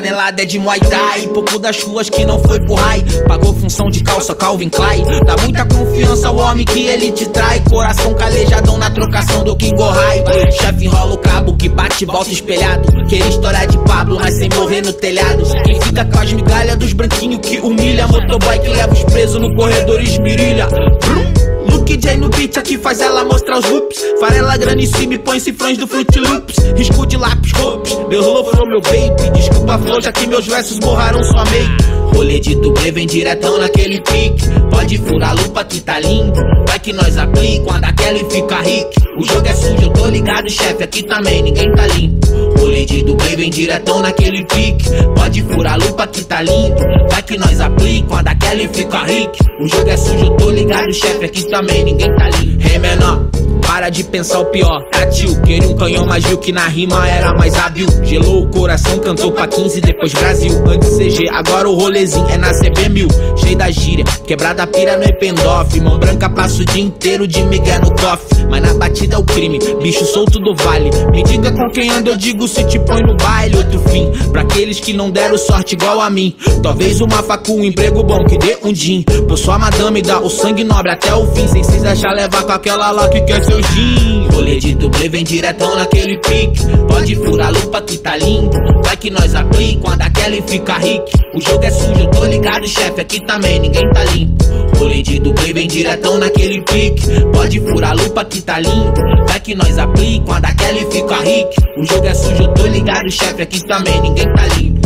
canelada é de Muay Thai. Pouco das ruas que não foi por raio, pagou função de calça Calvin Klein. Dá muita confiança ao homem que ele te trai. Coração calejadão na trocação do King Rai. Chefe enrola o cabo que bate volta espelhado. Queria história de Pablo, mas sem morrer no telhado. Quem fica com as migalhas dos branquinhos que humilha. Motoboy que leva os presos no corredor esmirilha. Luke J no beat aqui faz ela mostrar os loops. Farela grana em cima e põe cifrões do Fruit Loops. Risco de lápis, roupas, Deus louvou meu baby. Desculpa a flow, já que meus versos borraram sua make. Rolê de dublê vem diretão naquele pique. Pode furar a lupa que tá lindo. Vai que nós aplica, a daquela e fica rico. O jogo é sujo, eu tô ligado, chefe, aqui também ninguém tá limpo. Rolê de dublê vem diretão naquele pique. Pode furar a lupa que tá lindo. Vai que nós aplica, a daquela e fica rico. O jogo é sujo, eu tô ligado, chefe, aqui também ninguém tá limpo. Ré menor, para de pensar o pior. Tá tio, queria um canhão, mas viu que na rima era mais hábil. Gelou o coração, cantou pra 15, depois Brasil. Antes CG, agora o rolezinho é na CB1000. Cheio da gíria, quebrada pira no Ependoff. Mão branca passa o dia inteiro de migué no cofre. Mas na batida é o crime, bicho solto do vale. Me diga com quem anda, eu digo se te põe no baile. Outro fim, pra aqueles que não deram sorte igual a mim. Talvez uma facu, um emprego bom que dê um din. Por sua madame dá o sangue nobre até o fim. Sem se deixar levar com aquela lá que quer ser. Rolê de dublê vem diretão naquele pique. Pode furar a lupa que tá lindo. Vai que nós aplica, a daquela e fica rico. O jogo é sujo, eu tô ligado, chefe, aqui também ninguém tá limpo. Rolê de dublê vem diretão naquele pique. Pode furar a lupa que tá lindo. Vai que nós aplica, a daquela e fica rico. O jogo é sujo, eu tô ligado, chefe, aqui também ninguém tá limpo.